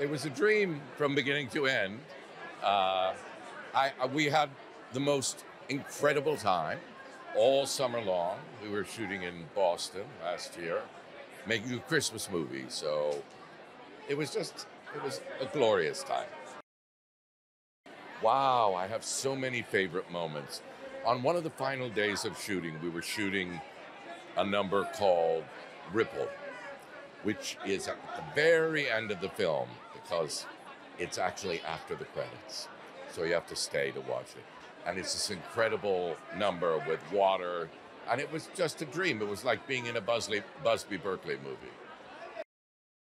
It was a dream from beginning to end. We had the most incredible time all summer long. We were shooting in Boston last year, making a Christmas movie. So it was a glorious time. Wow, I have so many favorite moments. On one of the final days of shooting, we were shooting a number called Ripple, which is at the very end of the film because it's actually after the credits. So you have to stay to watch it. And it's this incredible number with water. And it was just a dream. It was like being in a Busby Berkeley movie.